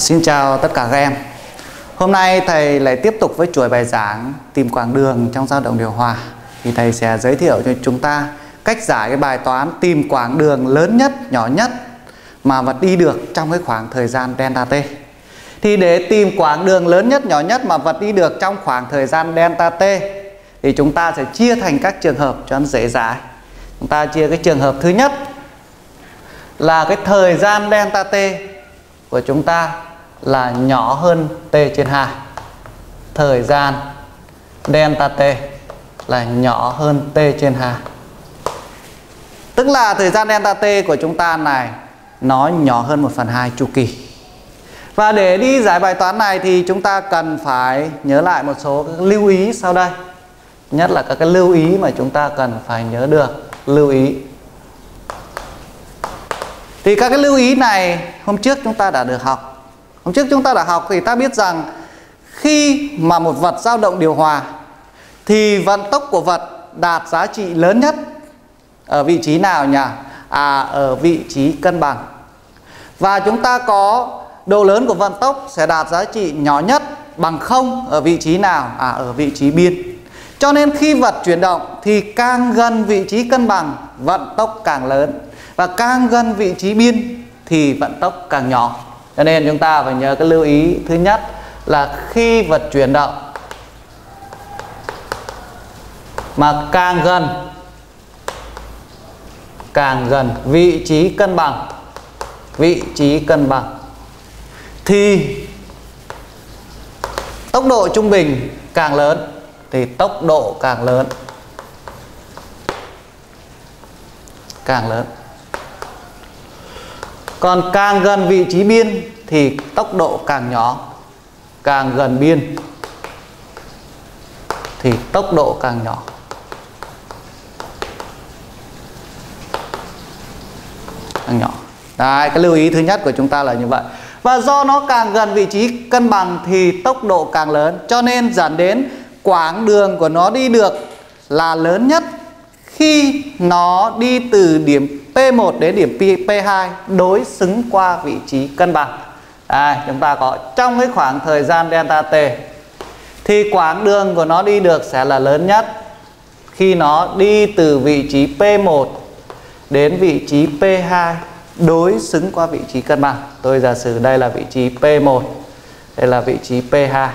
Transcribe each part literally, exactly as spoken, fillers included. Xin chào tất cả các em. Hôm nay thầy lại tiếp tục với chuỗi bài giảng tìm quãng đường trong dao động điều hòa. Thì thầy sẽ giới thiệu cho chúng ta cách giải cái bài toán tìm quãng đường lớn nhất, nhỏ nhất mà vật đi được trong cái khoảng thời gian delta t. Thì để tìm quãng đường lớn nhất, nhỏ nhất mà vật đi được trong khoảng thời gian delta t thì chúng ta sẽ chia thành các trường hợp cho nó dễ giải. Chúng ta chia cái trường hợp thứ nhất là cái thời gian delta t của chúng ta là nhỏ hơn t trên hai. Thời gian delta t là nhỏ hơn t trên hai. Tức là thời gian delta t của chúng ta này nó nhỏ hơn một phần hai chu kỳ. Và để đi giải bài toán này thì chúng ta cần phải nhớ lại một số các lưu ý sau đây. Nhất là các cái lưu ý mà chúng ta cần phải nhớ được. Lưu ý thì các cái lưu ý này hôm trước chúng ta đã được học. Hôm trước chúng ta đã học thì ta biết rằng khi mà một vật dao động điều hòa thì vận tốc của vật đạt giá trị lớn nhất ở vị trí nào nhỉ? À, ở vị trí cân bằng. Và chúng ta có độ lớn của vận tốc sẽ đạt giá trị nhỏ nhất bằng không ở vị trí nào? À, ở vị trí biên. Cho nên khi vật chuyển động thì càng gần vị trí cân bằng vận tốc càng lớn, và càng gần vị trí biên thì vận tốc càng nhỏ. Cho nên chúng ta phải nhớ cái lưu ý thứ nhất là khi vật chuyển động mà càng gần càng gần vị trí cân bằng vị trí cân bằng thì tốc độ trung bình càng lớn, thì tốc độ càng lớn càng lớn. Còn càng gần vị trí biên thì tốc độ càng nhỏ. Càng gần biên thì tốc độ càng nhỏ. Càng nhỏ. Đấy, cái lưu ý thứ nhất của chúng ta là như vậy. Và do nó càng gần vị trí cân bằng thì tốc độ càng lớn, cho nên dẫn đến quãng đường của nó đi được là lớn nhất khi nó đi từ điểm P một đến điểm P hai đối xứng qua vị trí cân bằng. Đây, chúng ta có trong cái khoảng thời gian delta t thì quãng đường của nó đi được sẽ là lớn nhất khi nó đi từ vị trí P một đến vị trí P hai đối xứng qua vị trí cân bằng. Tôi giả sử đây là vị trí P một, đây là vị trí P hai,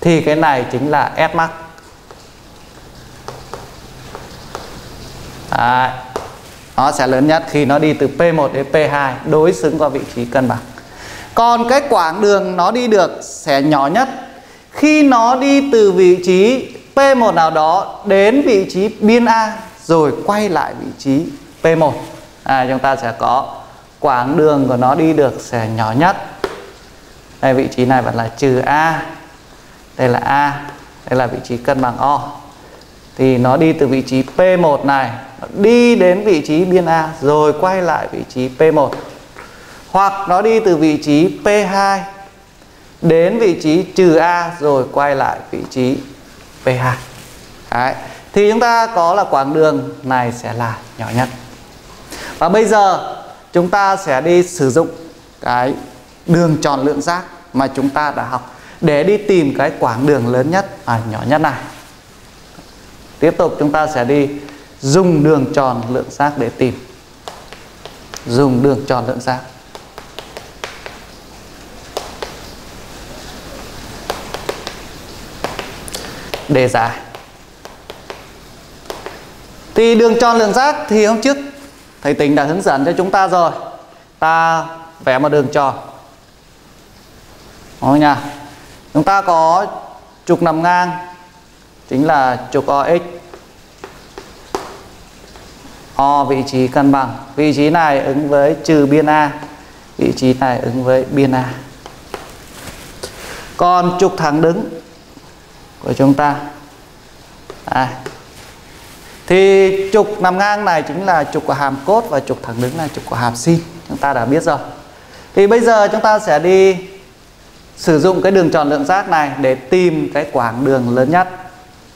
thì cái này chính là S max. Đấy, nó sẽ lớn nhất khi nó đi từ P một đến P hai đối xứng qua vị trí cân bằng. Còn cái quãng đường nó đi được sẽ nhỏ nhất khi nó đi từ vị trí P một nào đó đến vị trí biên A rồi quay lại vị trí P một. À, chúng ta sẽ có quãng đường của nó đi được sẽ nhỏ nhất. Đây, vị trí này vẫn là trừ A. Đây là A, đây là vị trí cân bằng O. Thì nó đi từ vị trí P một này, nó đi đến vị trí biên A rồi quay lại vị trí P một. Hoặc nó đi từ vị trí P hai đến vị trí trừ A rồi quay lại vị trí P hai. Đấy, thì chúng ta có là quãng đường này sẽ là nhỏ nhất. Và bây giờ chúng ta sẽ đi sử dụng cái đường tròn lượng giác mà chúng ta đã học để đi tìm cái quãng đường lớn nhất và nhỏ nhất này. Tiếp tục chúng ta sẽ đi dùng đường tròn lượng giác để tìm. Dùng đường tròn lượng giác. Đề giải. Thì đường tròn lượng giác thì hôm trước thầy Tình đã hướng dẫn cho chúng ta rồi. Ta vẽ một đường tròn. Đúng không nhỉ? Chúng ta có trục nằm ngang chính là trục O X. O vị trí cân bằng. Vị trí này ứng với trừ biên A. Vị trí này ứng với biên A. Còn trục thẳng đứng của chúng ta. Đây. Thì trục nằm ngang này chính là trục của hàm cốt và trục thẳng đứng là trục của hàm sin. Chúng ta đã biết rồi. Thì bây giờ chúng ta sẽ đi sử dụng cái đường tròn lượng giác này để tìm cái quãng đường lớn nhất.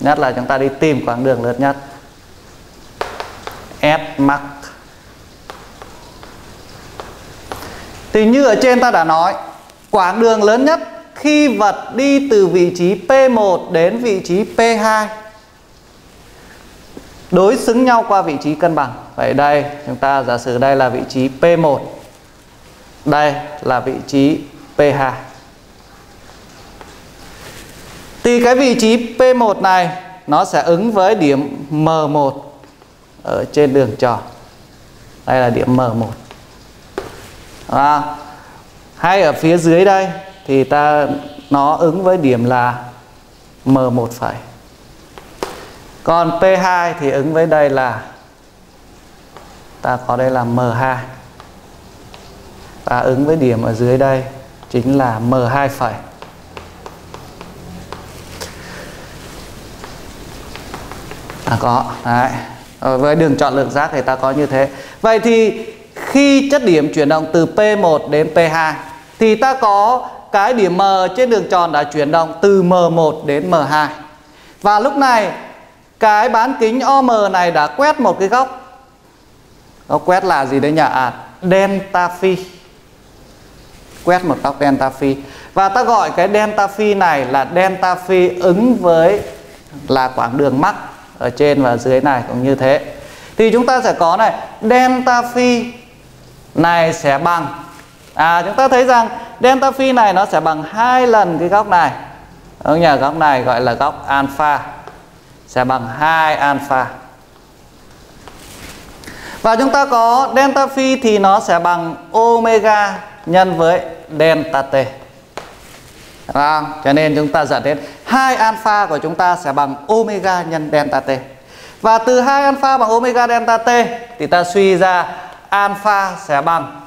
Nhất là chúng ta đi tìm quãng đường lớn nhất. S max. Thì như ở trên ta đã nói, Quãng đường lớn nhất khi vật đi từ vị trí P một đến vị trí P hai đối xứng nhau qua vị trí cân bằng. Vậy đây, chúng ta giả sử đây là vị trí P một, đây là vị trí P hai. Thì cái vị trí P một này nó sẽ ứng với điểm M một ở trên đường tròn. Đây là điểm M một. À, hay ở phía dưới đây thì ta nó ứng với điểm là M một phẩy. Còn P hai thì ứng với đây là, ta có đây là M hai. Ta ứng với điểm ở dưới đây chính là M hai phẩy. À, có. Đấy. Ở với đường chọn lượng giác thì ta có như thế. Vậy thì khi chất điểm chuyển động từ P một đến P hai thì ta có cái điểm M trên đường tròn đã chuyển động từ M một đến M hai. Và lúc này cái bán kính O M này đã quét một cái góc. Nó quét là gì đấy nhỉ? À, delta phi. Quét một góc delta phi. Và ta gọi cái delta phi này là delta phi ứng với là quãng đường mắc ở trên và dưới này cũng như thế. Thì chúng ta sẽ có này, delta phi này sẽ bằng, à chúng ta thấy rằng delta phi này nó sẽ bằng hai lần cái góc này. Ở nhà góc này gọi là góc alpha, sẽ bằng hai alpha. Và chúng ta có delta phi thì nó sẽ bằng omega nhân với delta t. À, cho nên chúng ta dẫn đến hai alpha của chúng ta sẽ bằng omega nhân delta t. Và từ hai alpha bằng omega delta t thì ta suy ra alpha sẽ bằng,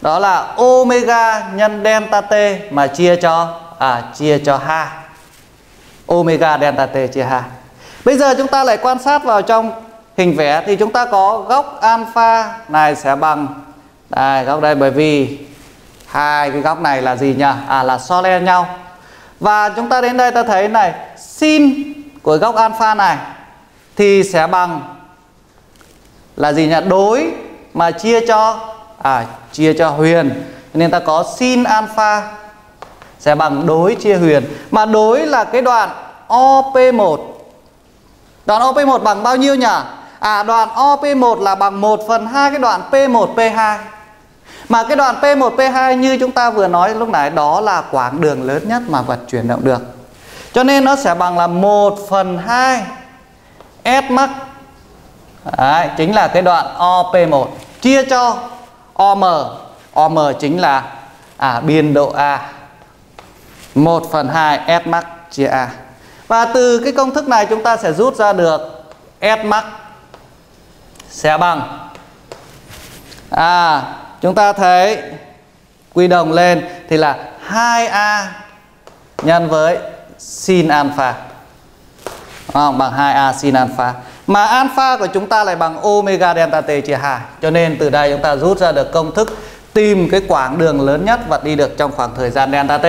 đó là omega nhân delta t mà chia cho à, chia cho hai. Omega delta t chia hai. Bây giờ chúng ta lại quan sát vào trong hình vẽ thì chúng ta có góc alpha này sẽ bằng đây, góc đây, bởi vì hai cái góc này là gì nhỉ? À là so le nhau. Và chúng ta đến đây ta thấy này, sin của góc alpha này thì sẽ bằng là gì nhỉ? Đối mà chia cho à chia cho huyền. Nên ta có sin alpha sẽ bằng đối chia huyền. Mà đối là cái đoạn O P một. Đoạn O P một bằng bao nhiêu nhỉ? À đoạn O P một là bằng một phần hai cái đoạn P một P hai. Mà cái đoạn P một P hai như chúng ta vừa nói lúc nãy, đó là quãng đường lớn nhất mà vật chuyển động được. Cho nên nó sẽ bằng là một phần hai S max. Đấy, chính là cái đoạn O P một chia cho O M. O M chính là à, biên độ A. một phần hai S max chia A. Và từ cái công thức này chúng ta sẽ rút ra được S max sẽ bằng à, chúng ta thấy quy đồng lên thì là hai A nhân với sin alpha. Không? Bằng hai A sin alpha. Mà alpha của chúng ta lại bằng omega delta t chia hai. Cho nên từ đây chúng ta rút ra được công thức tìm cái quãng đường lớn nhất vật đi được trong khoảng thời gian delta t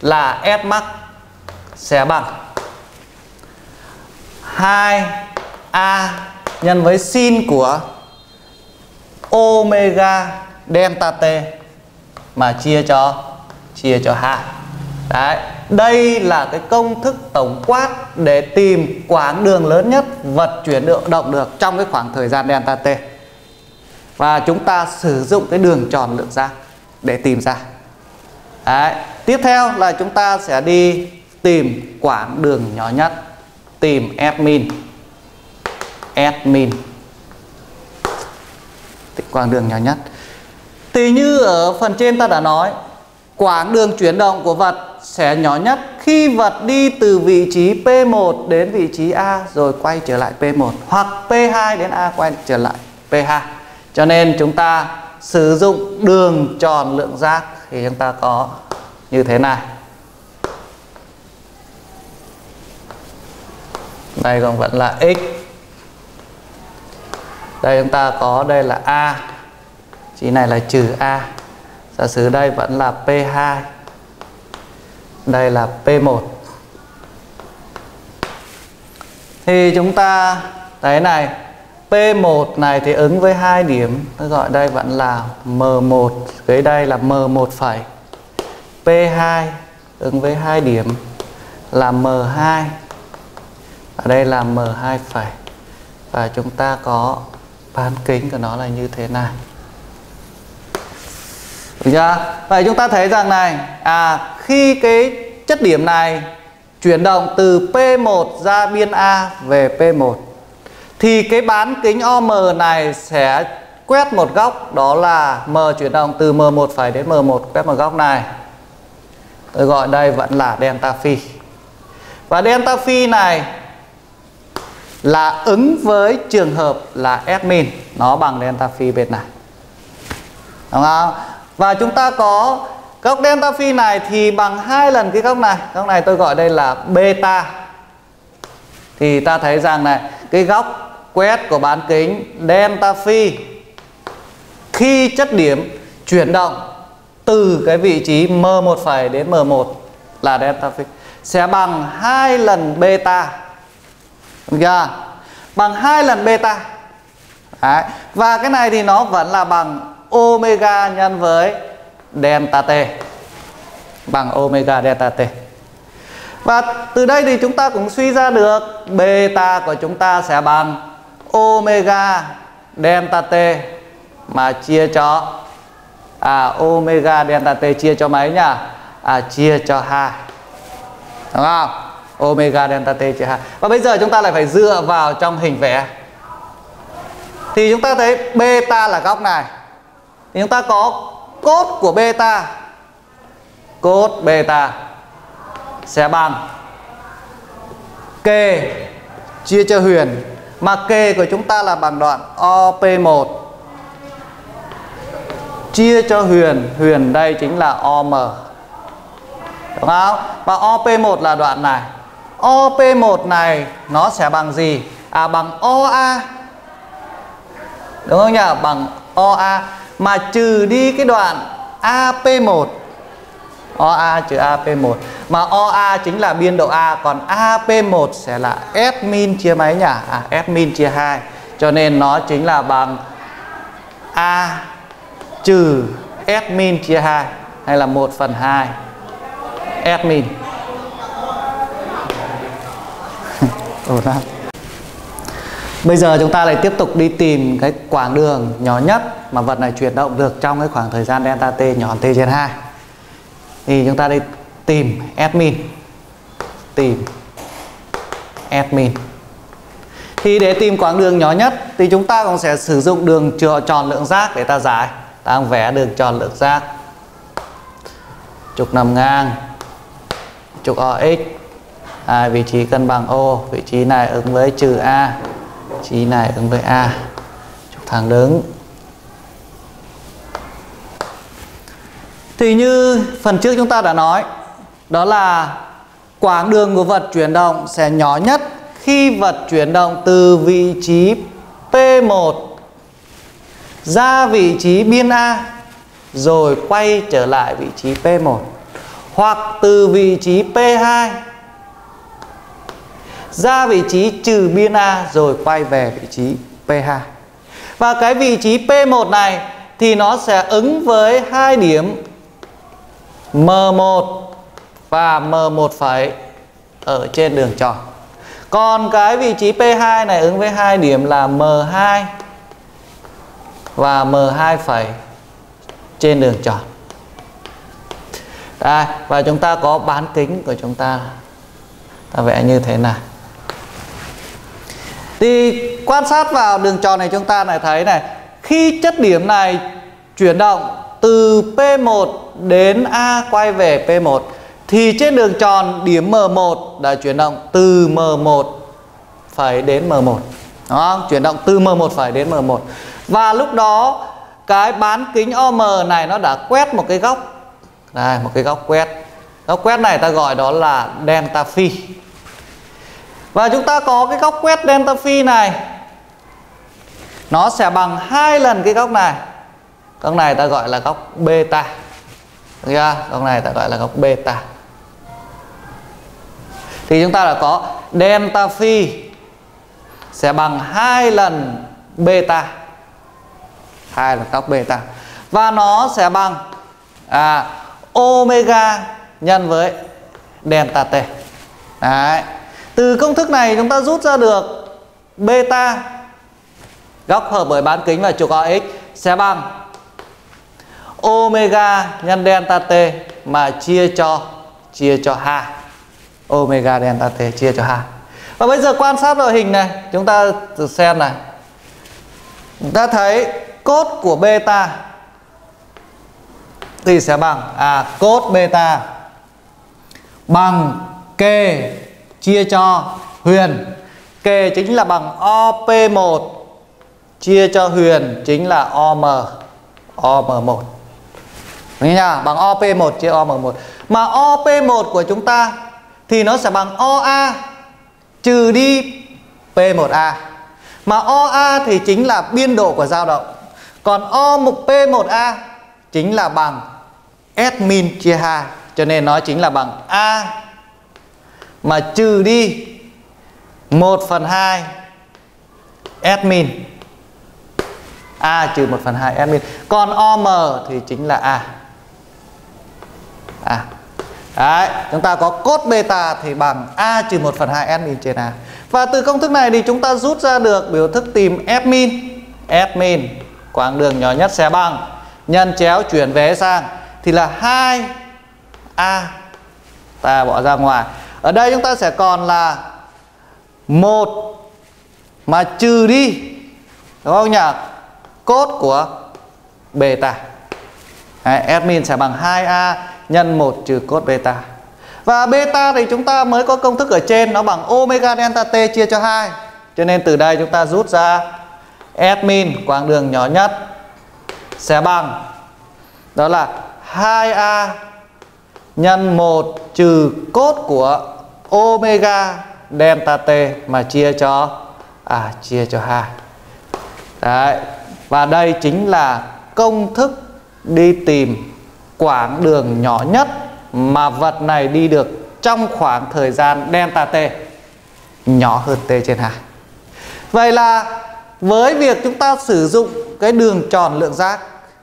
là S max sẽ bằng hai A nhân với sin của omega delta t mà chia cho chia cho hai. Đấy, đây là cái công thức tổng quát để tìm quãng đường lớn nhất vật chuyển động được trong cái khoảng thời gian delta t. Và chúng ta sử dụng cái đường tròn lượng giác để tìm ra. Đấy, tiếp theo là chúng ta sẽ đi tìm quãng đường nhỏ nhất, tìm S min. S min. Tìm quãng đường nhỏ nhất. Thì như ở phần trên ta đã nói, quãng đường chuyển động của vật sẽ nhỏ nhất khi vật đi từ vị trí P một đến vị trí A rồi quay trở lại P một, hoặc P hai đến A quay trở lại P hai. Cho nên chúng ta sử dụng đường tròn lượng giác thì chúng ta có như thế này. Đây còn vẫn là x. Đây chúng ta có đây là A, chỉ này là trừ A. Giả sử đây vẫn là P hai, đây là P một. Thì chúng ta thấy này, P một này thì ứng với hai điểm, tôi gọi đây vẫn là M một, dưới đây là M một phẩy. pê hai ứng với hai điểm là em hai. Ở đây là em hai phẩy. Và chúng ta có bán kính của nó là như thế này. Được chưa? Vậy chúng ta thấy rằng này, à, khi cái chất điểm này chuyển động từ pê một ra biên A về pê một thì cái bán kính o em này sẽ quét một góc, đó là M chuyển động từ em một phẩy đến em một quét một góc này. Tôi gọi đây vẫn là delta phi. Và delta phi này là ứng với trường hợp là S min, nó bằng delta phi bên này. Đúng không? Và chúng ta có góc delta phi này thì bằng hai lần cái góc này. Góc này tôi gọi đây là beta. Thì ta thấy rằng này, cái góc quét của bán kính delta phi khi chất điểm chuyển động từ cái vị trí em một' đến em một là delta phi sẽ bằng hai lần beta. Được chưa? Bằng hai lần beta. Đấy. Và cái này thì nó vẫn là bằng omega nhân với delta t, bằng omega delta t. Và từ đây thì chúng ta cũng suy ra được beta của chúng ta sẽ bằng omega delta t mà chia cho à, omega delta t chia cho mấy nhỉ? À, chia cho hai. Đúng không? Omega delta t chia hai. Và bây giờ chúng ta lại phải dựa vào trong hình vẽ. Thì chúng ta thấy beta là góc này. Thì chúng ta có cốt của beta. Cốt beta sẽ bằng kê chia cho huyền, mà kê của chúng ta là bằng đoạn o pê một chia cho huyền, huyền đây chính là o em. Đúng không? Và o pê một là đoạn này. o pê một này nó sẽ bằng gì? À, bằng o a. Đúng không nhỉ? Bằng o a mà trừ đi cái đoạn a pê một. o a trừ a pê một. Mà o a chính là biên độ A, còn a pê một sẽ là S min chia mấy nhỉ? À, S min chia hai. Cho nên nó chính là bằng A trừ S min chia hai, hay là một phần hai S min. Bây giờ chúng ta lại tiếp tục đi tìm cái quãng đường nhỏ nhất mà vật này chuyển động được trong cái khoảng thời gian delta t nhỏ t trên hai. Thì chúng ta đi tìm S min. Tìm S min. Thì để tìm quãng đường nhỏ nhất thì chúng ta cũng sẽ sử dụng đường tròn lượng giác để ta giải. Ta vẽ đường tròn lượng giác. Trục nằm ngang, trục o ích, à, vị trí cân bằng O, vị trí này ứng với trừ A, vị trí này ứng với A, trục thẳng đứng. Thì như phần trước chúng ta đã nói, đó là quãng đường của vật chuyển động sẽ nhỏ nhất khi vật chuyển động từ vị trí pê một ra vị trí biên A rồi quay trở lại vị trí pê một, hoặc từ vị trí pê hai ra vị trí trừ biên A rồi quay về vị trí pê hai. Và cái vị trí pê một này thì nó sẽ ứng với hai điểm em một và em một phẩy ở trên đường tròn. Còn cái vị trí pê hai này ứng với hai điểm là em hai và em hai phẩy trên đường tròn. Đây, và chúng ta có bán kính của chúng ta. Ta vẽ như thế này. Thì quan sát vào đường tròn này chúng ta lại thấy này, khi chất điểm này chuyển động từ pê một đến A quay về pê một thì trên đường tròn điểm em một đã chuyển động từ em một phải đến em một. Đúng không? Chuyển động từ em một phải đến em một. Và lúc đó cái bán kính o em này nó đã quét một cái góc. Đây, một cái góc quét. Góc quét này ta gọi đó là delta phi. Và chúng ta có cái góc quét delta phi này, nó sẽ bằng hai lần cái góc này. Góc này ta gọi là góc beta. Được chưa? Góc này ta gọi là góc beta. Thì chúng ta đã có delta phi sẽ bằng hai lần beta. Hai lần góc beta. Và nó sẽ bằng à, omega nhân với delta t. Đấy. Từ công thức này chúng ta rút ra được beta góc hợp bởi bán kính và trục a ích sẽ bằng omega nhân delta t mà chia cho chia cho h. Omega delta t chia cho h. Và bây giờ quan sát đội hình này, chúng ta xem này. Chúng ta thấy cốt của beta thì sẽ bằng à cốt beta bằng k chia cho huyền. K chính là bằng O P một chia cho huyền chính là O M. O M một. Nghe nhá, bằng O P một chia O M một. Mà O P một của chúng ta thì nó sẽ bằng O A trừ đi P một A. Mà O A thì chính là biên độ của dao động. Còn O P một A chính là bằng S min chia H. Cho nên nó chính là bằng A mà trừ đi một phần hai S min. A trừ một phần hai S min. Còn O M thì chính là A. A. Đấy, chúng ta có cốt beta thì bằng A trừ một phần hai S min trên A. Và từ công thức này thì chúng ta rút ra được biểu thức tìm F min. F min quãng đường nhỏ nhất sẽ bằng nhân chéo chuyển về sang thì là hai A. Ta bỏ ra ngoài. Ở đây chúng ta sẽ còn là một mà trừ đi, đúng không nhỉ, cốt của beta. Đấy, F min sẽ bằng hai A nhân một trừ cốt beta. Và beta thì chúng ta mới có công thức ở trên, nó bằng omega delta t chia cho hai. Cho nên từ đây chúng ta rút ra S min quãng đường nhỏ nhất sẽ bằng đó là hai A nhân một trừ cốt của omega delta t mà chia cho à chia cho hai. Đấy, và đây chính là công thức đi tìm quãng đường nhỏ nhất mà vật này đi được trong khoảng thời gian delta t nhỏ hơn t trên hai. Vậy là với việc chúng ta sử dụng cái đường tròn lượng giác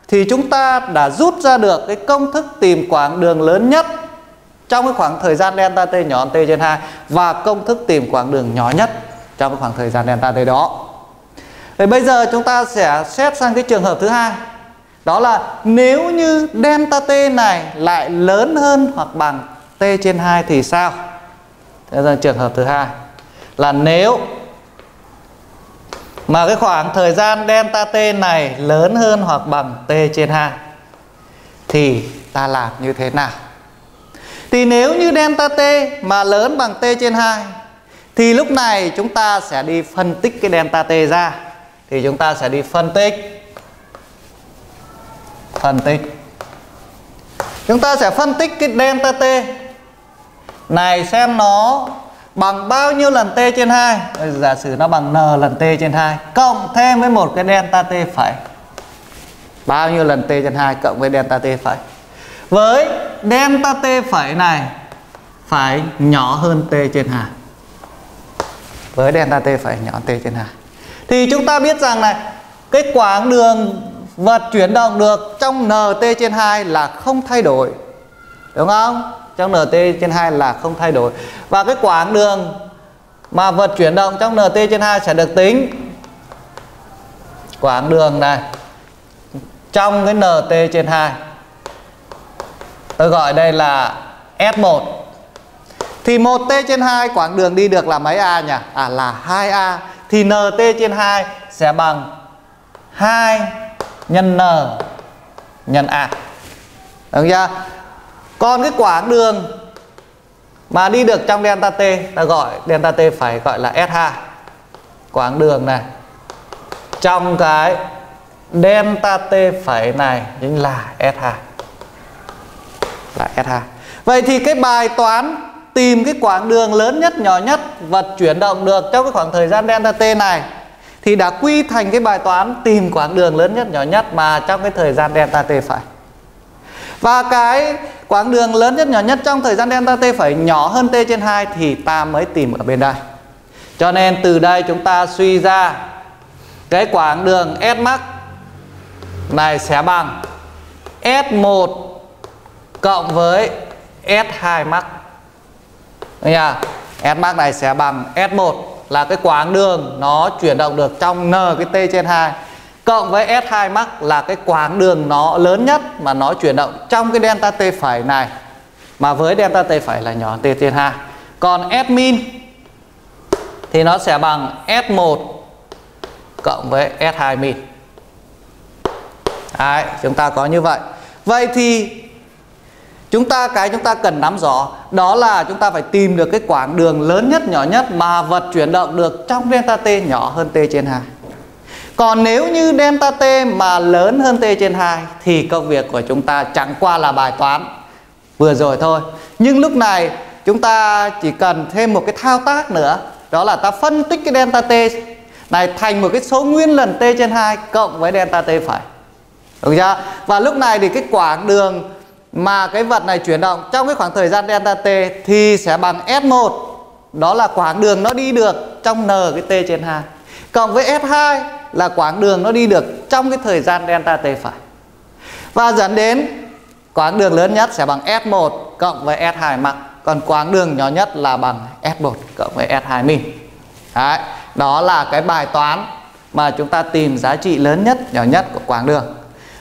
thì chúng ta đã rút ra được cái công thức tìm quãng đường lớn nhất trong cái khoảng thời gian delta t nhỏ hơn t trên hai và công thức tìm quãng đường nhỏ nhất trong cái khoảng thời gian delta t đó. Vậy bây giờ chúng ta sẽ xét sang cái trường hợp thứ hai. Đó là nếu như delta t này lại lớn hơn hoặc bằng t trên hai thì sao? Thế là trường hợp thứ hai là nếu mà cái khoảng thời gian delta t này lớn hơn hoặc bằng t trên hai thì ta làm như thế nào? Thì nếu như delta t mà lớn bằng t trên hai thì lúc này chúng ta sẽ đi phân tích cái delta t ra. Thì chúng ta sẽ đi phân tích Phân tích Chúng ta sẽ phân tích cái delta t này xem nó bằng bao nhiêu lần t trên hai. Giả sử nó bằng n lần t trên hai cộng thêm với một cái delta t phẩy. Bao nhiêu lần t trên hai cộng với delta t phẩy. Với delta t phẩy này phải nhỏ hơn t trên hai. Với delta t phẩy nhỏ hơn t trên hai thì chúng ta biết rằng này, cái quãng đường vật chuyển động được trong nt trên hai là không thay đổi. Đúng không? Trong nt trên hai là không thay đổi. Và cái quãng đường mà vật chuyển động trong nt trên hai sẽ được tính quãng đường này trong cái nt trên hai. Tôi gọi đây là S một. Thì một t trên hai quãng đường đi được là mấy A nhỉ? À là hai A. Thì nt trên hai sẽ bằng hai nhân n nhân a. Đúng chưa? Còn cái quãng đường mà đi được trong delta t, ta gọi delta t phải gọi là sh. Quãng đường này trong cái delta t phải này chính là sh. Là sh. Vậy thì cái bài toán tìm cái quãng đường lớn nhất nhỏ nhất vật chuyển động được trong cái khoảng thời gian delta t này thì đã quy thành cái bài toán tìm quãng đường lớn nhất nhỏ nhất mà trong cái thời gian delta t phải. Và cái quãng đường lớn nhất nhỏ nhất trong thời gian delta t phải nhỏ hơn t trên hai thì ta mới tìm ở bên đây. Cho nên từ đây chúng ta suy ra cái quãng đường S max này sẽ bằng S một cộng với ét hai max. S max này sẽ bằng ét một, là cái quãng đường nó chuyển động được trong n cái t trên hai, cộng với ét hai max là cái quãng đường nó lớn nhất mà nó chuyển động trong cái delta t phẩy này, mà với delta t phẩy là nhỏ t trên hai. Còn S min thì nó sẽ bằng ét một cộng với ét hai min. Đấy, chúng ta có như vậy. Vậy thì chúng ta cái chúng ta cần nắm rõ đó là chúng ta phải tìm được cái quãng đường lớn nhất nhỏ nhất mà vật chuyển động được trong delta t nhỏ hơn t trên hai. Còn nếu như delta t mà lớn hơn t trên hai thì công việc của chúng ta chẳng qua là bài toán vừa rồi thôi. Nhưng lúc này chúng ta chỉ cần thêm một cái thao tác nữa, đó là ta phân tích cái delta t này thành một cái số nguyên lần t trên hai cộng với delta t phải. Đúng chưa? Và lúc này thì cái quãng đường mà cái vật này chuyển động trong cái khoảng thời gian delta t thì sẽ bằng ét một, đó là quãng đường nó đi được trong n cái t trên hai, cộng với ét hai là quãng đường nó đi được trong cái thời gian delta t phải. Và dẫn đến quãng đường lớn nhất sẽ bằng ét một cộng với ét hai max, còn quãng đường nhỏ nhất là bằng ét một cộng với ét hai min. Đấy, đó là cái bài toán mà chúng ta tìm giá trị lớn nhất nhỏ nhất của quãng đường.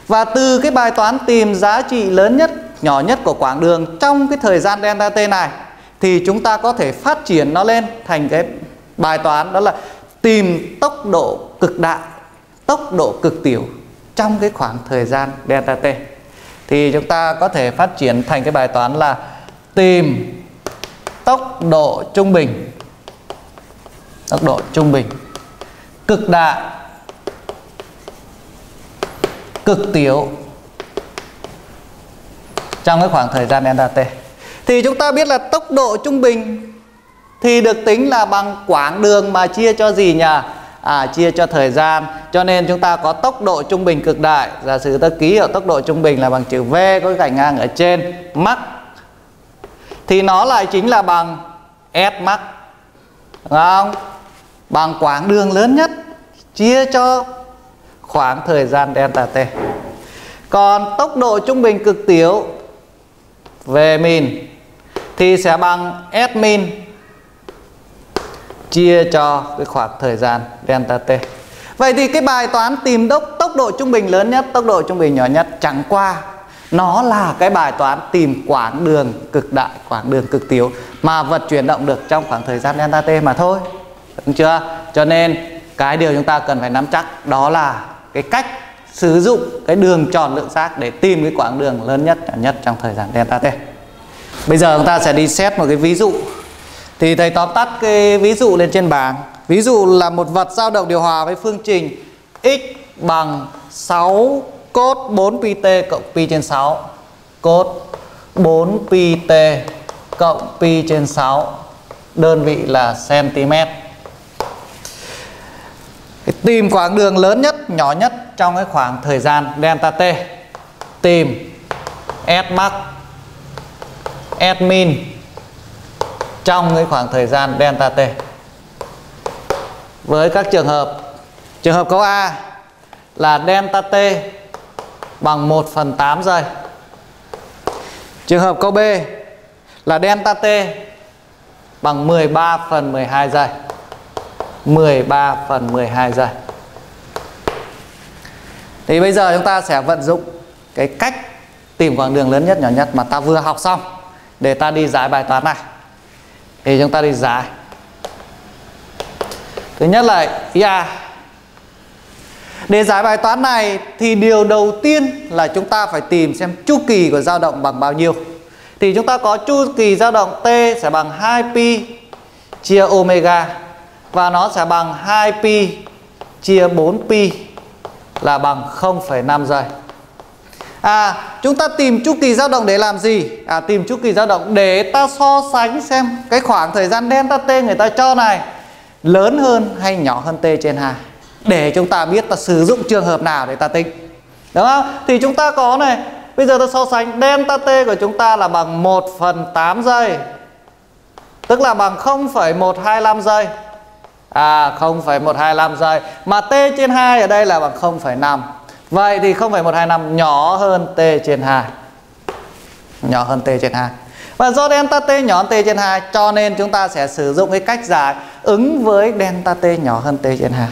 Và từ cái bài toán tìm giá trị lớn nhất, nhỏ nhất của quãng đường trong cái thời gian delta t này thì chúng ta có thể phát triển nó lên thành cái bài toán đó là tìm tốc độ cực đại, tốc độ cực tiểu trong cái khoảng thời gian delta t. Thì chúng ta có thể phát triển thành cái bài toán là tìm tốc độ trung bình, tốc độ trung bình, cực đại, cực tiểu trong cái khoảng thời gian delta t. Thì chúng ta biết là tốc độ trung bình thì được tính là bằng quãng đường mà chia cho gì nhỉ? À, chia cho thời gian. Cho nên chúng ta có tốc độ trung bình cực đại. Giả sử ta ký hiệu tốc độ trung bình là bằng chữ V có gạch ngang ở trên max, thì nó lại chính là bằng S max, đúng không? Bằng quãng đường lớn nhất chia cho khoảng thời gian delta t. Còn tốc độ trung bình cực tiểu V min thì sẽ bằng S min chia cho cái khoảng thời gian delta t. Vậy thì cái bài toán tìm đốc tốc độ trung bình lớn nhất, tốc độ trung bình nhỏ nhất chẳng qua nó là cái bài toán tìm quãng đường cực đại, quãng đường cực tiểu mà vật chuyển động được trong khoảng thời gian delta t mà thôi. Đúng chưa? Cho nên cái điều chúng ta cần phải nắm chắc đó là cái cách sử dụng cái đường tròn lượng giác để tìm cái quãng đường lớn nhất nhỏ nhất trong thời gian delta t. Bây giờ chúng ta sẽ đi xét một cái ví dụ. Thì thầy tóm tắt cái ví dụ lên trên bảng. Ví dụ là một vật dao động điều hòa với phương trình x bằng sáu cos bốn pi t cộng pi trên sáu, cos bốn pi t cộng pi trên sáu, đơn vị là cm. Tìm quãng đường lớn nhất, nhỏ nhất trong cái khoảng thời gian delta t. Tìm S max, S min trong cái khoảng thời gian delta t. Với các trường hợp, trường hợp câu A là delta t bằng một phần tám giây. Trường hợp câu B là delta t bằng mười ba phần mười hai giây. mười ba phần mười hai giây. Thì bây giờ chúng ta sẽ vận dụng cái cách tìm quãng đường lớn nhất nhỏ nhất mà ta vừa học xong để ta đi giải bài toán này. Thì chúng ta đi giải. Thứ nhất là I A. Để giải bài toán này thì điều đầu tiên là chúng ta phải tìm xem chu kỳ của dao động bằng bao nhiêu. Thì chúng ta có chu kỳ dao động T sẽ bằng hai pi chia omega, và nó sẽ bằng hai pi chia bốn pi là bằng không phẩy năm giây. À, chúng ta tìm chu kỳ dao động để làm gì? À, tìm chu kỳ dao động để ta so sánh xem cái khoảng thời gian delta t người ta cho này lớn hơn hay nhỏ hơn t trên hai, để chúng ta biết ta sử dụng trường hợp nào để ta tính. Đúng không? Thì chúng ta có này, bây giờ ta so sánh delta t của chúng ta là bằng một phần tám giây, tức là bằng không phẩy một hai lăm giây. À, không phẩy một hai lăm giây. Mà t trên hai ở đây là bằng không phẩy năm. Vậy thì không phẩy một hai lăm nhỏ hơn t trên hai. nhỏ hơn t trên hai. Và do delta t nhỏ hơn t trên hai cho nên chúng ta sẽ sử dụng cái cách giải ứng với delta t nhỏ hơn t trên hai.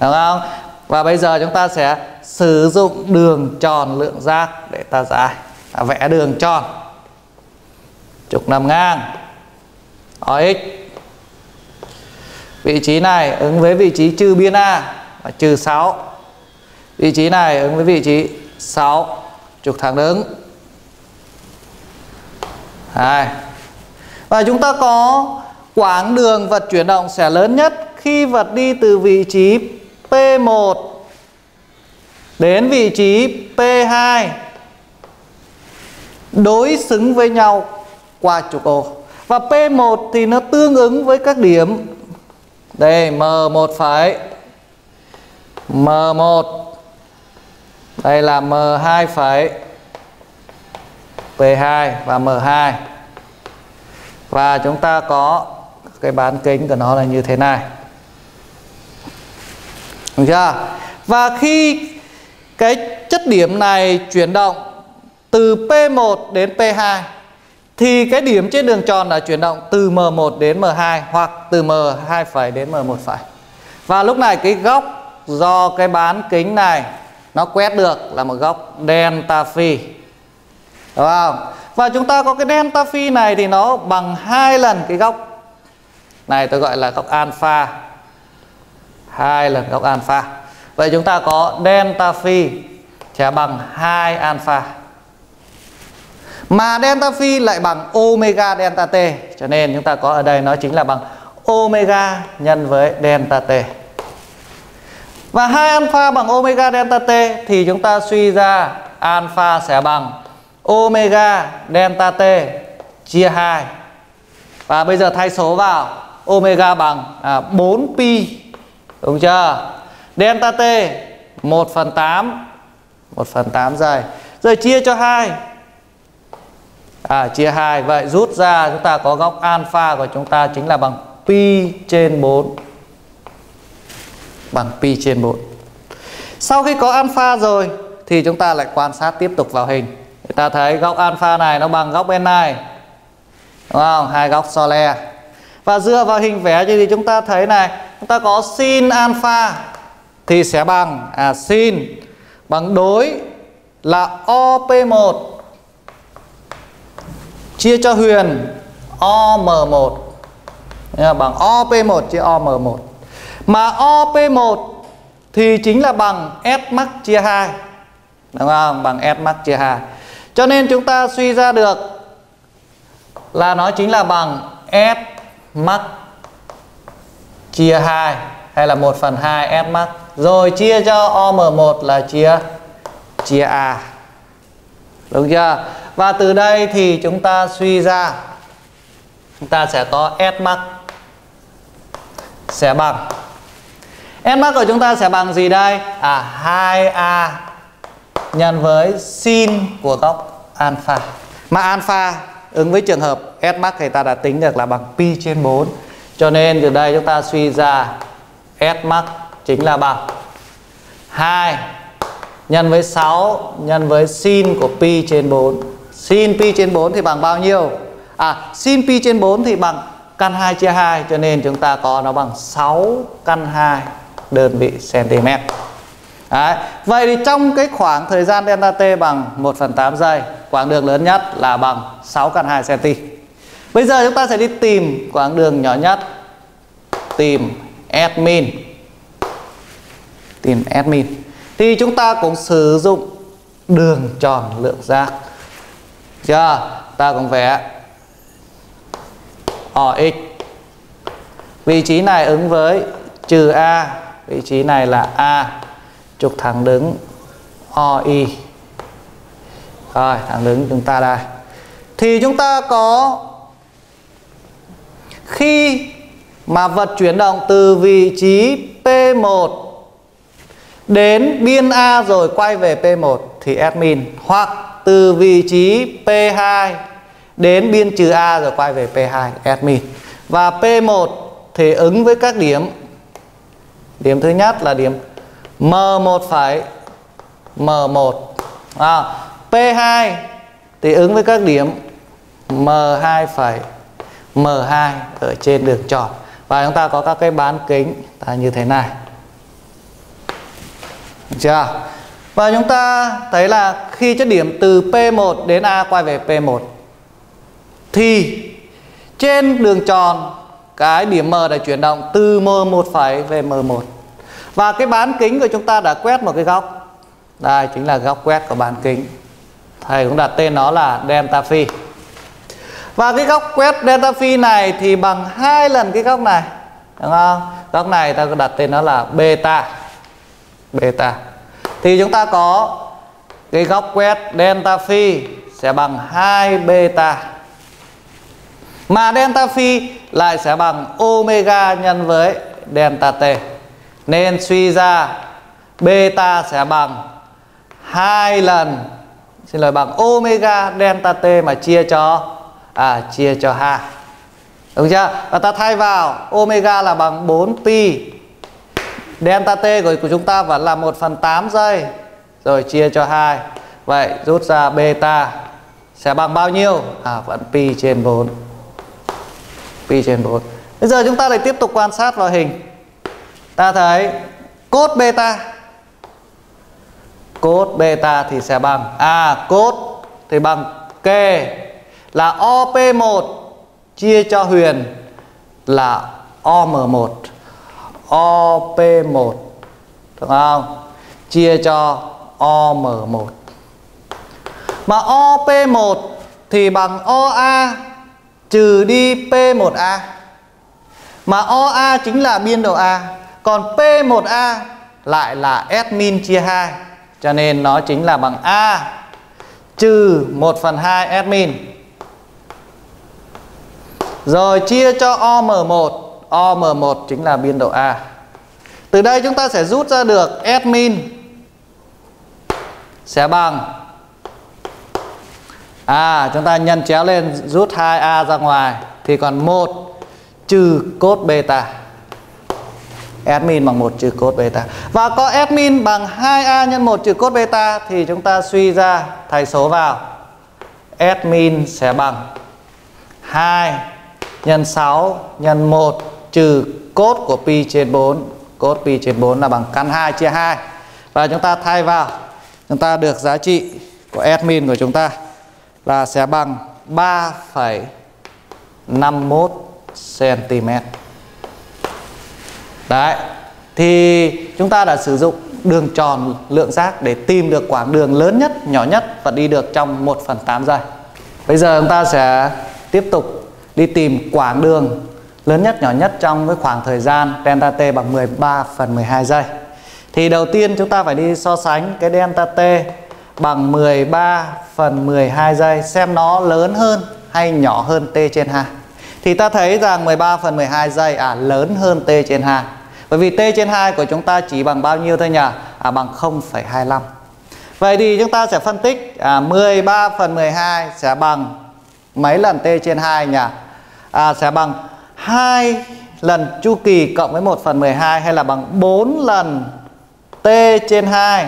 Đúng không? Và bây giờ chúng ta sẽ sử dụng đường tròn lượng giác để ta giải. Ta vẽ đường tròn trục nằm ngang o ích. Vị trí này ứng với vị trí trừ biên A và trừ sáu. Vị trí này ứng với vị trí sáu, trục thẳng đứng. Đây. Và chúng ta có quãng đường vật chuyển động sẽ lớn nhất khi vật đi từ vị trí pê một đến vị trí pê hai đối xứng với nhau qua trục O. Và pê một thì nó tương ứng với các điểm đây em một phẩy, em một, đây là em hai phẩy, pê hai và em hai. Và chúng ta có cái bán kính của nó là như thế này. Được chưa? Và khi cái chất điểm này chuyển động từ pê một đến pê hai thì cái điểm trên đường tròn là chuyển động từ em một đến em hai hoặc từ em hai phẩy đến em một phẩy. Và lúc này cái góc do cái bán kính này nó quét được là một góc delta phi. Đúng không? Và chúng ta có cái delta phi này thì nó bằng hai lần cái góc này, tôi gọi là góc alpha. Hai lần góc alpha. Vậy chúng ta có delta phi sẽ bằng hai alpha. Mà delta phi lại bằng omega delta t, cho nên chúng ta có ở đây nó chính là bằng omega nhân với delta t. Và hai alpha bằng omega delta t thì chúng ta suy ra alpha sẽ bằng omega delta t chia hai. Và bây giờ thay số vào, omega bằng à, bốn pi, đúng chưa? Delta t một phần tám, một phần tám giây. Rồi chia cho hai. À, chia hai, vậy rút ra chúng ta có góc alpha của chúng ta chính là bằng pi trên bốn. Bằng pi trên bốn. Sau khi có alpha rồi thì chúng ta lại quan sát tiếp tục vào hình. Chúng ta thấy góc alpha này nó bằng góc bên này. Đúng không? Hai góc so le. Và dựa vào hình vẽ thì chúng ta thấy này, chúng ta có sin alpha thì sẽ bằng à, sin bằng đối là o pê một chia cho huyền o em một bằng o pê một chia o em một. Mà o pê một thì chính là bằng S max chia hai. Đúng không? Bằng S max chia hai. Cho nên chúng ta suy ra được là nó chính là bằng S max chia hai hay là một phần hai S max. Rồi chia cho o em một là chia chia A. Đúng chưa? Và từ đây thì chúng ta suy ra chúng ta sẽ có S max sẽ bằng S max của chúng ta sẽ bằng gì đây? À, hai a nhân với sin của góc alpha. Mà alpha ứng với trường hợp S max thì ta đã tính được là bằng pi trên bốn. Cho nên từ đây chúng ta suy ra S max chính là bằng hai nhân với sáu nhân với sin của pi trên bốn. Sin pi trên bốn thì bằng bao nhiêu? À, sin pi trên bốn thì bằng căn hai chia hai, cho nên chúng ta có nó bằng sáu căn hai đơn vị cm. Đấy. Vậy thì trong cái khoảng thời gian delta t bằng một phần tám giây, quãng đường lớn nhất là bằng sáu căn hai cm. Bây giờ chúng ta sẽ đi tìm quãng đường nhỏ nhất, tìm S min. Tìm S min. Thì chúng ta cũng sử dụng đường tròn lượng giác. Chưa? Ta cũng vẽ o ích. Vị trí này ứng với trừ A, vị trí này là A, trục thẳng đứng o i. Rồi, thẳng đứng chúng ta đây. Thì chúng ta có khi mà vật chuyển động từ vị trí pê một đến biên A rồi quay về pê một thì S min, hoặc từ vị trí pê hai đến biên trừ A rồi quay về pê hai S min. Và pê một thì ứng với các điểm. Điểm thứ nhất là điểm em một phẩy em một. À, pê hai Thì ứng với các điểm M hai phẩy M hai ở trên đường tròn. Và chúng ta có các cái bán kính là như thế này. Được chưa? Và chúng ta thấy là khi chất điểm từ P một đến A quay về P một thì trên đường tròn cái điểm M đã chuyển động từ M một' về M một. Và cái bán kính của chúng ta đã quét một cái góc. Đây chính là góc quét của bán kính. Thầy cũng đặt tên nó là delta phi. Và cái góc quét delta phi này thì bằng hai lần cái góc này, đúng không? Góc này ta đặt tên nó là beta. Beta. Thì chúng ta có cái góc quét delta phi sẽ bằng hai beta. Mà delta phi lại sẽ bằng omega nhân với delta t. Nên suy ra beta sẽ bằng hai lần Xin lỗi bằng omega delta t mà chia cho à, chia cho hai. Đúng chưa? Và ta thay vào omega là bằng bốn pi. Delta t của, của chúng ta vẫn là một phần tám giây. Rồi chia cho hai. Vậy rút ra beta sẽ bằng bao nhiêu? À, vẫn pi trên bốn. Pi trên bốn. Bây giờ chúng ta lại tiếp tục quan sát vào hình. Ta thấy cos beta. Cos beta thì sẽ bằng à cos thì bằng k là O P một chia cho Huyền là O M một. O P một đúng không? Chia cho O M một. Mà O P một thì bằng O A trừ đi P một A. Mà O A chính là biên độ A, còn P một A lại là S min chia hai. Cho nên nó chính là bằng A trừ một phần hai S min. Rồi chia cho O M một. O M một chính là biên độ A. Từ đây chúng ta sẽ rút ra được S min sẽ bằng à, chúng ta nhân chéo lên rút hai A ra ngoài thì còn một trừ cos beta. S min bằng một trừ cos beta. Và có S min bằng hai A nhân một trừ cos beta thì chúng ta suy ra thay số vào. S min sẽ bằng hai nhân sáu nhân một trừ cos của pi trên bốn. Cos pi trên bốn là bằng căn hai chia hai. Và chúng ta thay vào, chúng ta được giá trị của S min của chúng ta là sẽ bằng ba phẩy năm mốt cm. Đấy, thì chúng ta đã sử dụng đường tròn lượng giác để tìm được quãng đường lớn nhất, nhỏ nhất và đi được trong một phần tám giây. Bây giờ chúng ta sẽ tiếp tục đi tìm quãng đường lớn nhất, nhỏ nhất trong cái khoảng thời gian delta t bằng mười ba phần mười hai giây. Thì đầu tiên chúng ta phải đi so sánh cái delta t bằng mười ba phần mười hai giây xem nó lớn hơn hay nhỏ hơn t trên hai. Thì ta thấy rằng mười ba phần mười hai giây à lớn hơn t trên hai. Bởi vì t trên hai của chúng ta chỉ bằng bao nhiêu thôi nhỉ? À, bằng không phẩy hai lăm. Vậy thì chúng ta sẽ phân tích à, mười ba phần mười hai sẽ bằng mấy lần t trên hai nhỉ? À, sẽ bằng hai lần chu kỳ cộng với một phần mười hai hay là bằng bốn lần t trên hai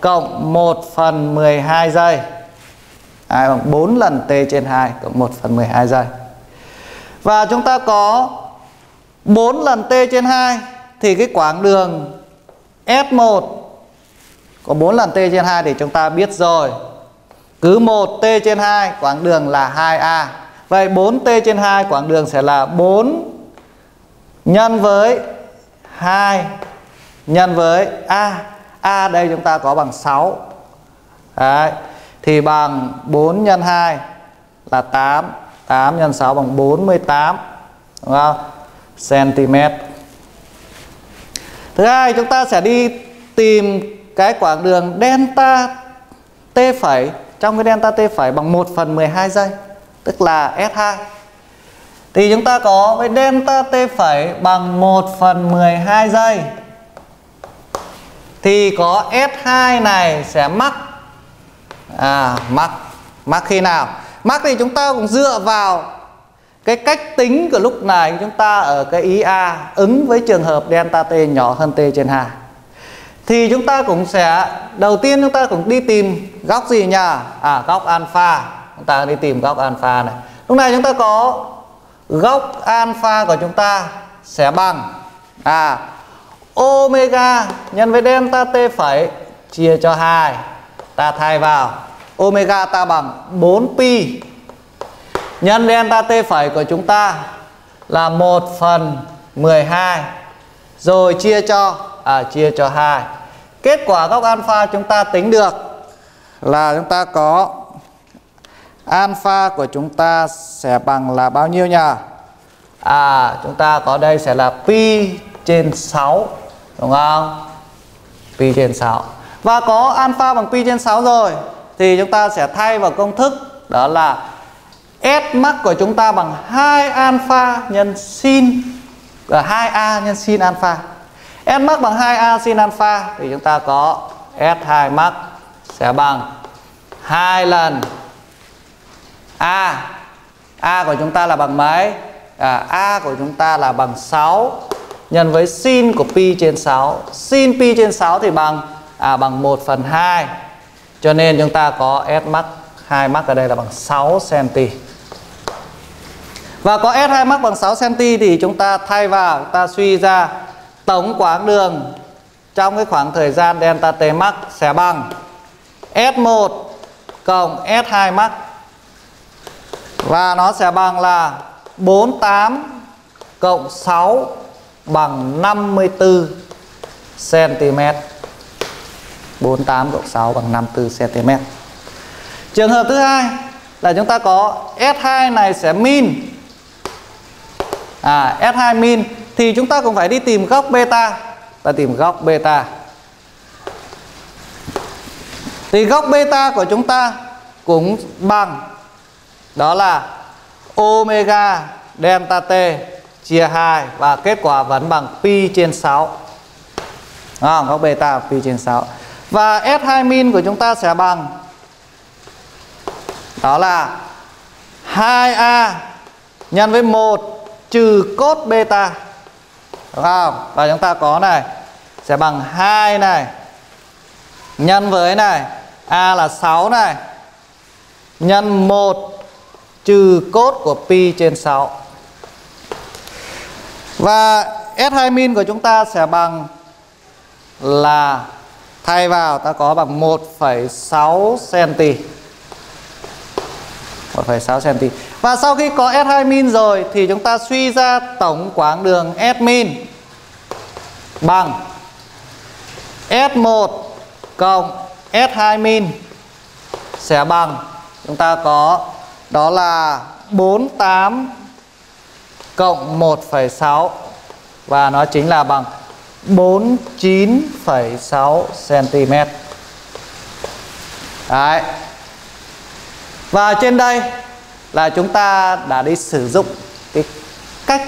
cộng một phần mười hai giây. À, bằng bốn lần t trên hai cộng một phần mười hai giây. Và chúng ta có bốn lần t trên hai thì cái quãng đường S một có bốn lần t trên hai thì chúng ta biết rồi. Cứ một t trên hai quãng đường là hai A. Vậy bốn t trên hai quãng đường sẽ là bốn nhân với hai nhân với A. A đây chúng ta có bằng sáu. Đấy. Thì bằng bốn nhân hai là tám. tám nhân sáu bằng bốn mươi tám, đúng không? Cm. Thứ hai chúng ta sẽ đi tìm cái quãng đường delta t phẩy trong cái delta t phẩy bằng một phần mười hai giây, tức là S hai. Thì chúng ta có với delta t phẩy bằng một phần mười hai giây thì có S hai này sẽ mắc à mắc mắc khi nào? Mắc thì chúng ta cũng dựa vào cái cách tính của lúc này chúng ta ở cái ý A ứng với trường hợp delta t nhỏ hơn t trên hai. thì chúng ta cũng sẽ, đầu tiên chúng ta cũng đi tìm góc gì nhỉ? À, góc alpha. Chúng ta đi tìm góc alpha này. Lúc này chúng ta có góc alpha của chúng ta sẽ bằng à omega nhân với delta t phẩy chia cho hai. Ta thay vào omega ta bằng bốn pi nhân delta t phẩy của chúng ta là một phần mười hai rồi chia cho à chia cho hai. Kết quả góc alpha chúng ta tính được là chúng ta có alpha của chúng ta sẽ bằng là bao nhiêu nhỉ? À, chúng ta có đây sẽ là pi trên sáu, đúng không? Pi trên sáu. Và có alpha bằng pi trên sáu rồi thì chúng ta sẽ thay vào công thức, đó là S max của chúng ta bằng hai alpha nhân sin à, hai a nhân sin alpha. S max bằng hai a sin alpha thì chúng ta có S hai max sẽ bằng hai lần A. A của chúng ta là bằng mấy? À, A của chúng ta là bằng sáu nhân với sin của pi trên sáu. Sin pi trên sáu thì bằng à, bằng một phần hai. Cho nên chúng ta có S max hai max ở đây là bằng sáu xăng-ti-mét. Và có S hai max bằng sáu xăng-ti-mét thì chúng ta thay vào, chúng ta suy ra tổng quãng đường trong cái khoảng thời gian delta t max sẽ bằng S một cộng S hai max. Và nó sẽ bằng là bốn mươi tám cộng sáu bằng năm mươi tư xăng-ti-mét. bốn mươi tám cộng sáu bằng năm mươi tư xăng-ti-mét. Trường hợp thứ hai là chúng ta có S hai này sẽ min. À, S hai min thì chúng ta cũng phải đi tìm góc beta. Ta tìm góc beta. Thì góc beta của chúng ta cũng bằng, đó là omega delta t chia hai, và kết quả vẫn bằng pi trên sáu. À, góc beta pi trên sáu. Và S hai min của chúng ta sẽ bằng, đó là hai a nhân với một trừ cos beta. Đúng không? Và chúng ta có này sẽ bằng hai này nhân với này A là sáu này nhân một trừ cos của pi trên sáu. Và S hai min của chúng ta sẽ bằng là, thay vào ta có bằng một phẩy sáu xăng-ti-mét. một phẩy sáu xăng-ti-mét. Và sau khi có S hai min rồi thì chúng ta suy ra tổng quãng đường S min bằng S một cộng S hai min sẽ bằng, chúng ta có, đó là bốn mươi tám cộng một phẩy sáu, và nó chính là bằng bốn mươi chín phẩy sáu xăng-ti-mét. Đấy. Và trên đây là chúng ta đã đi sử dụng cái cách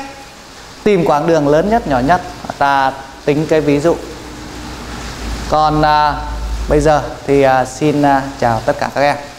tìm quãng đường lớn nhất, nhỏ nhất. Ta tính cái ví dụ. Còn à, bây giờ thì à, xin à, chào tất cả các em.